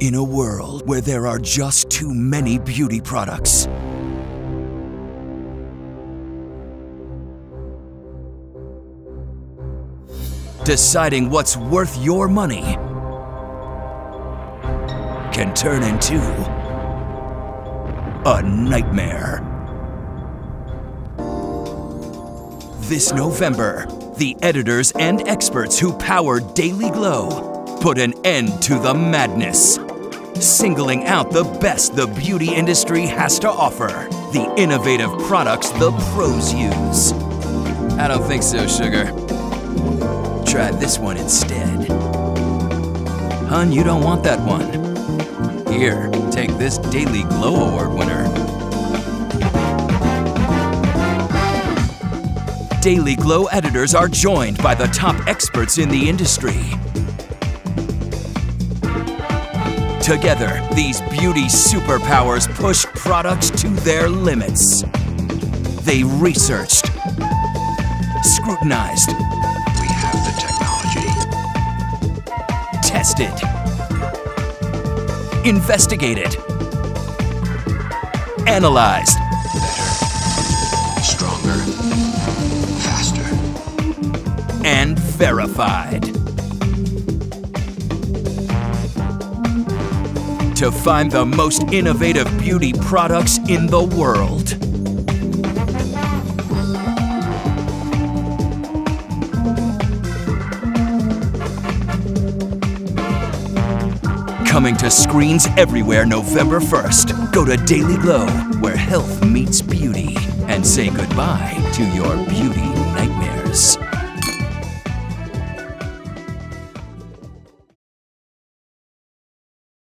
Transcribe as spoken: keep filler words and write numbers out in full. in a world where there are just too many beauty products. Deciding what's worth your money can turn into a nightmare. This November, the editors and experts who power Daily Glow put an end to the madness, singling out the best the beauty industry has to offer, the innovative products the pros use. I don't think so, sugar. Try this one instead. Hun, you don't want that one. Here, take this Daily Glow Award winner. Daily Glow editors are joined by the top experts in the industry. Together, these beauty superpowers pushed products to their limits. They researched, scrutinized, we have the technology, tested, investigated, analyzed, better, stronger, and verified to find the most innovative beauty products in the world. Coming to screens everywhere November first, go to Daily Glow, where health meets beauty, and say goodbye to your beauty nightmares.